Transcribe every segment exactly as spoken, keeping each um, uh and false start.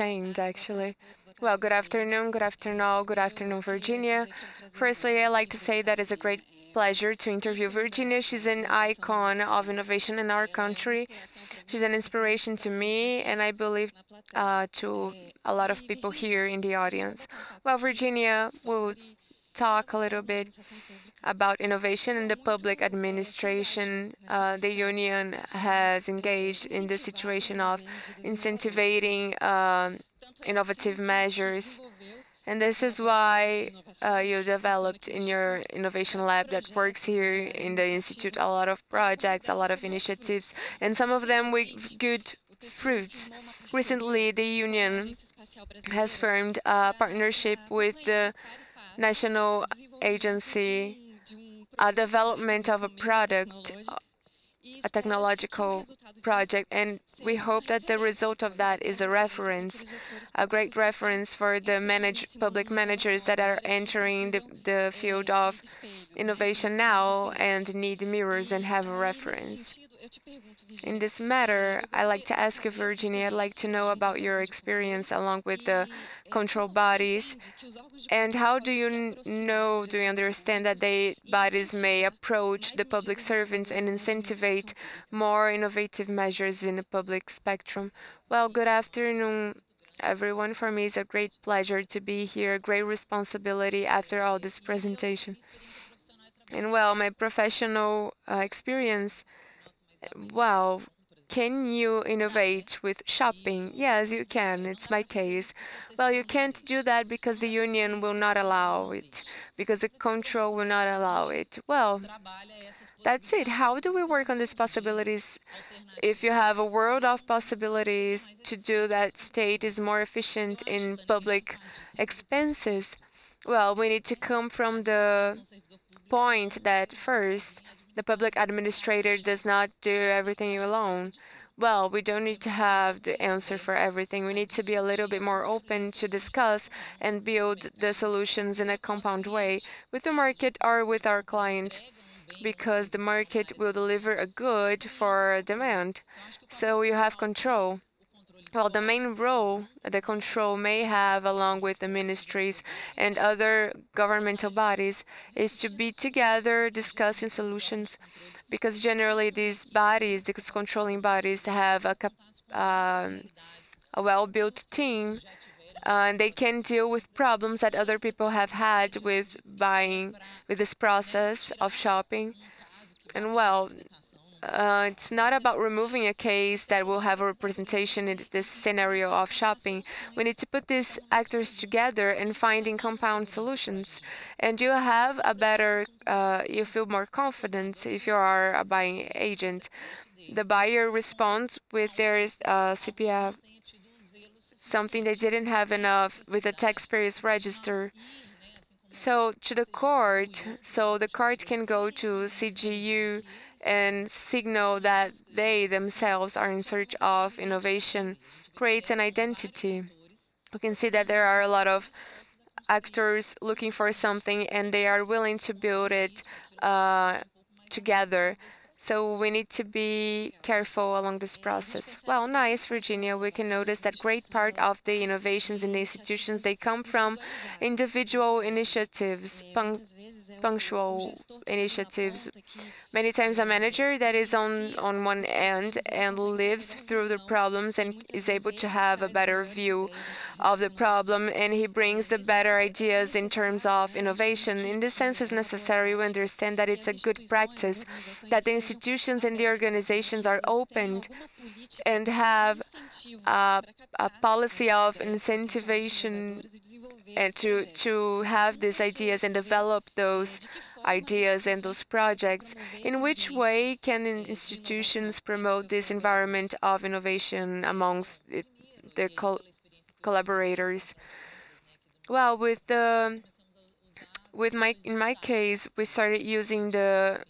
sustained, actually. Well, good afternoon, good afternoon all, good afternoon, Virginia. Firstly, I'd like to say that it's a great pleasure to interview Virginia. She's an icon of innovation in our country. She's an inspiration to me, and I believe uh, to a lot of people here in the audience. Well, Virginia will talk a little bit about innovation in the public administration. Uh, the union has engaged in the situation of incentivizing uh, innovative measures. And this is why uh, you developed in your innovation lab that works here in the Institute a lot of projects, a lot of initiatives, and some of them with good fruits. Recently, the union has formed a partnership with the National Agency, a development of a product, a technological project, and we hope that the result of that is a reference, a great reference for the manage, public managers that are entering the, the field of innovation now and need mirrors and have a reference. In this matter, I'd like to ask you, Virginia, I'd like to know about your experience along with the control bodies, and how do you know, do you understand that the bodies may approach the public servants and incentivize more innovative measures in the public spectrum? Well, good afternoon, everyone. For me, it's a great pleasure to be here, great responsibility after all this presentation. And well, my professional uh, experience. Well, can you innovate with shopping? Yes, you can. It's my case. Well, you can't do that because the union will not allow it, because the control will not allow it. Well, that's it. How do we work on these possibilities? If you have a world of possibilities to do that, state is more efficient in public expenses. Well, we need to come from the point that first, the public administrator does not do everything alone. Well, we don't need to have the answer for everything. We need to be a little bit more open to discuss and build the solutions in a compound way with the market or with our client, because the market will deliver a good for demand. So you have control. Well, the main role the control may have, along with the ministries and other governmental bodies, is to be together discussing solutions, because generally these bodies, these controlling bodies, have a, um, a well-built team, uh, and they can deal with problems that other people have had with buying, with this process of shopping. And well, Uh, it's not about removing a case that will have a representation in this scenario of shopping. We need to put these actors together and finding compound solutions. And you have a better, uh, you feel more confident if you are a buying agent. The buyer responds with their uh, C P F, something they didn't have enough with the taxpayers register. So to the court, so the court can go to C G U and signal that they themselves are in search of innovation, creates an identity. You can see that there are a lot of actors looking for something, and they are willing to build it uh, together. So we need to be careful along this process. Well, nice, Virginia. We can notice that great part of the innovations in the institutions, they come from individual initiatives, punctual initiatives. Many times a manager that is on, on one end and lives through the problems and is able to have a better view of the problem, and he brings the better ideas in terms of innovation. In this sense, it's necessary to understand that it's a good practice, that the institutions and the organizations are opened and have a, a policy of incentivization and to, to have these ideas and develop those ideas and those projects. In which way can institutions promote this environment of innovation amongst their co collaborators? Well, with the with my in my case, we started using the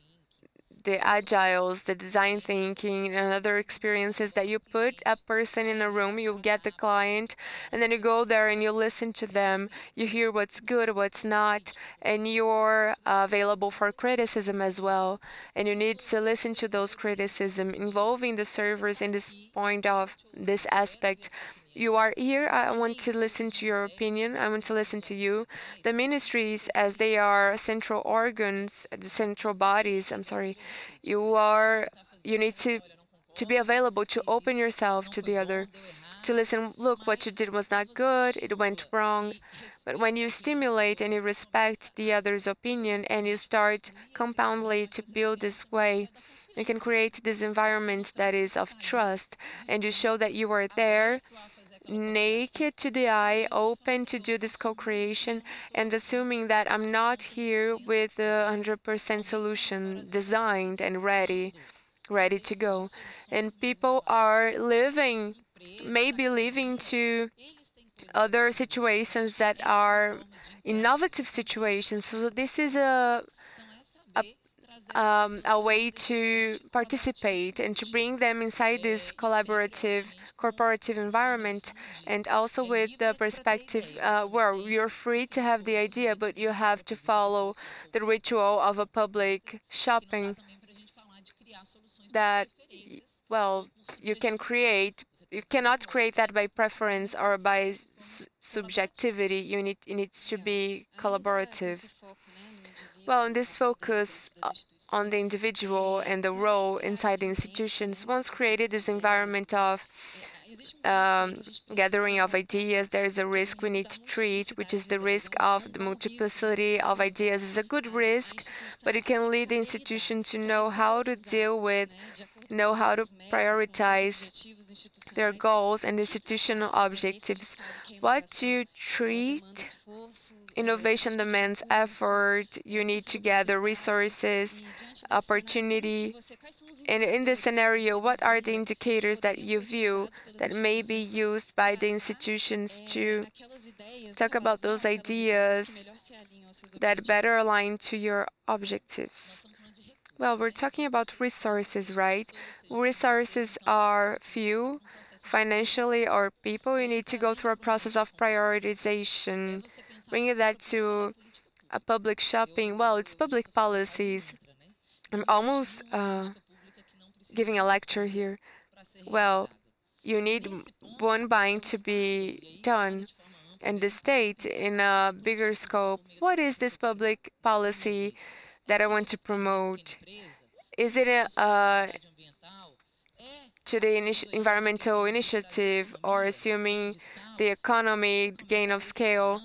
the agiles, the design thinking, and other experiences that you put a person in a room, you get the client, and then you go there and you listen to them, you hear what's good, what's not, and you're uh, available for criticism as well. And you need to listen to those criticism, involving the servers in this point of this aspect. you are here. I want to listen to your opinion. I want to listen to you. The ministries, as they are central organs, the central bodies, I'm sorry, you are, you need to, to be available, to open yourself to the other, to listen. Look, what you did was not good, it went wrong. But when you stimulate and you respect the other's opinion and you start compoundly to build this way, you can create this environment that is of trust, and you show that you are there, naked to the eye, open to do this co-creation, and assuming that I'm not here with the one hundred percent solution designed and ready, ready to go. And people are living, maybe living to other situations that are innovative situations. So this is a a Um, a way to participate and to bring them inside this collaborative, corporative environment, and also with the perspective uh, where you're free to have the idea, but you have to follow the ritual of a public shopping that, well, you can create. You cannot create that by preference or by subjectivity. You need, it needs to be collaborative. Well, in this focus on the individual and the role inside the institutions, once created this environment of um, gathering of ideas, there is a risk we need to treat, which is the risk of the multiplicity of ideas. It's a good risk, but it can lead the institution to know how to deal with, know how to prioritize their goals and institutional objectives. What you treat, innovation demands effort, you need to gather resources, opportunity. And in this scenario, what are the indicators that you view that may be used by the institutions to talk about those ideas that better align to your objectives? Well, we're talking about resources, right? Resources are few, financially or people. You need to go through a process of prioritization. Bringing that to a public shopping, well, it's public policies. I'm almost uh, giving a lecture here. Well, you need one buying to be done. And the state, in a bigger scope, what is this public policy that I want to promote? Is it a, uh, to the initi environmental initiative, or assuming the economy, gain of scale?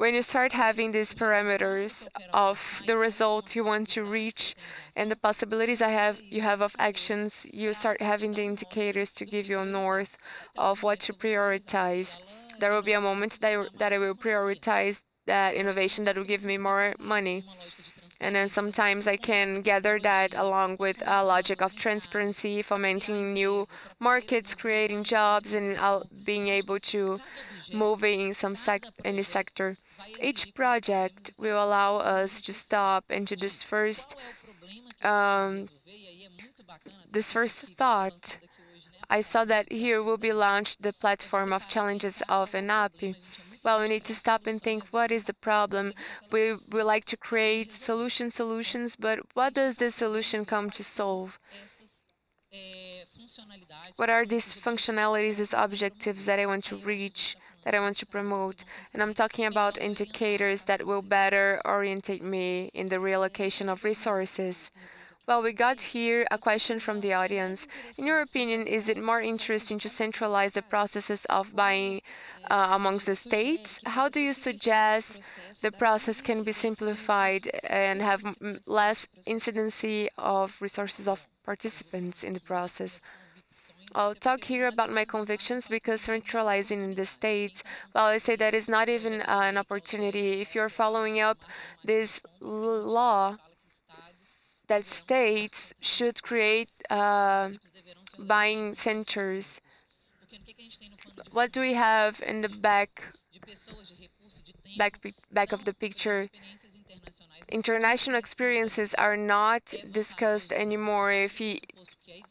When you start having these parameters of the result you want to reach and the possibilities I have, you have of actions, you start having the indicators to give you a north of what to prioritize. There will be a moment that, that I will prioritize that innovation that will give me more money. And then sometimes I can gather that along with a logic of transparency, fomenting new markets, creating jobs, and being able to move in some sec any sector. Each project will allow us to stop and to this first, um, this first thought. I saw that here will be launched the platform of challenges of Enap. Well, we need to stop and think, what is the problem? We, we like to create solution solutions, but what does this solution come to solve? What are these functionalities, these objectives that I want to reach, that I want to promote? And I'm talking about indicators that will better orientate me in the reallocation of resources. Well, we got here a question from the audience. In your opinion, is it more interesting to centralize the processes of buying uh, amongst the states? How do you suggest the process can be simplified and have less incidency of resources of participants in the process? I'll talk here about my convictions, because centralizing in the states, well, I say that is not even uh, an opportunity. If you're following up this law, that states should create uh, buying centers. What do we have in the back, back, back of the picture? International experiences are not discussed anymore. If he,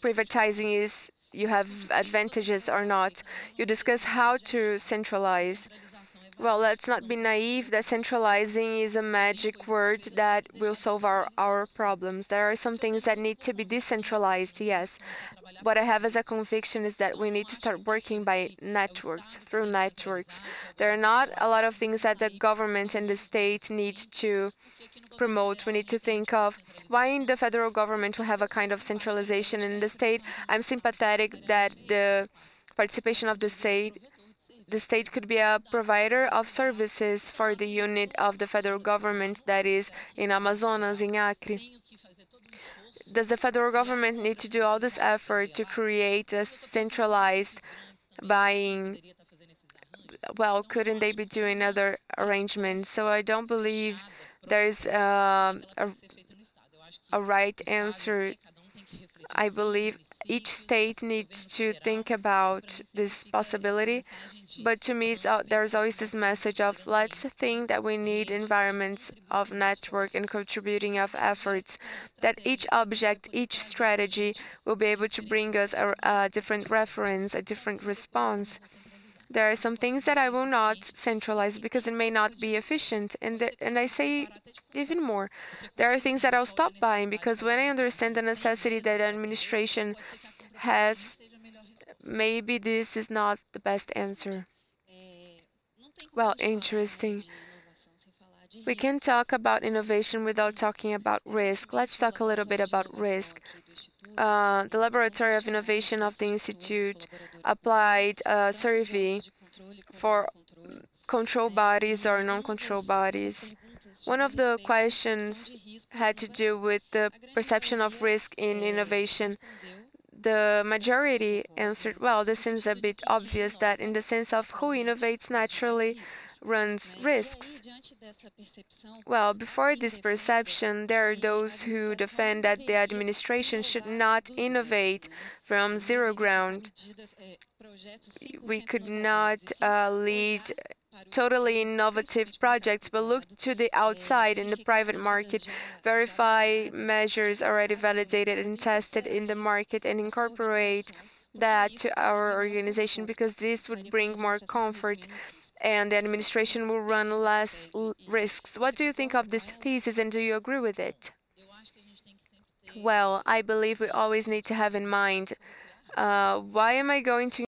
privatizing is, you have advantages or not. You discuss how to centralize. Well, let's not be naive that centralizing is a magic word that will solve our, our problems. There are some things that need to be decentralized, yes. What I have as a conviction is that we need to start working by networks, through networks. There are not a lot of things that the government and the state need to promote. We need to think of why in the federal government we have a kind of centralization in the state. I'm sympathetic that the participation of the state The state could be a provider of services for the unit of the federal government that is in Amazonas, in Acre. Does the federal government need to do all this effort to create a centralized buying? Well, couldn't they be doing other arrangements? So I don't believe there is a, a, a right answer. I believe each state needs to think about this possibility, but to me, it's, uh, there's always this message of let's think that we need environments of network and contributing of efforts, that each object, each strategy will be able to bring us a, a different reference, a different response. There are some things that I will not centralize because it may not be efficient. And the, and I say even more, there are things that I'll stop buying because when I understand the necessity that administration has, maybe this is not the best answer. Well, interesting. We can talk about innovation without talking about risk. Let's talk a little bit about risk. Uh, the Laboratory of Innovation of the Institute applied a survey for control bodies or non-control bodies. One of the questions had to do with the perception of risk in innovation. The majority answered, well, this seems a bit obvious that in the sense of who innovates naturally runs risks. Well, before this perception, there are those who defend that the administration should not innovate from zero ground. We could not uh, lead totally innovative projects, but look to the outside in the private market, verify measures already validated and tested in the market, and incorporate that to our organization, because this would bring more comfort and the administration will run less risks. What do you think of this thesis, and do you agree with it? Well, I believe we always need to have in mind, uh, why am I going to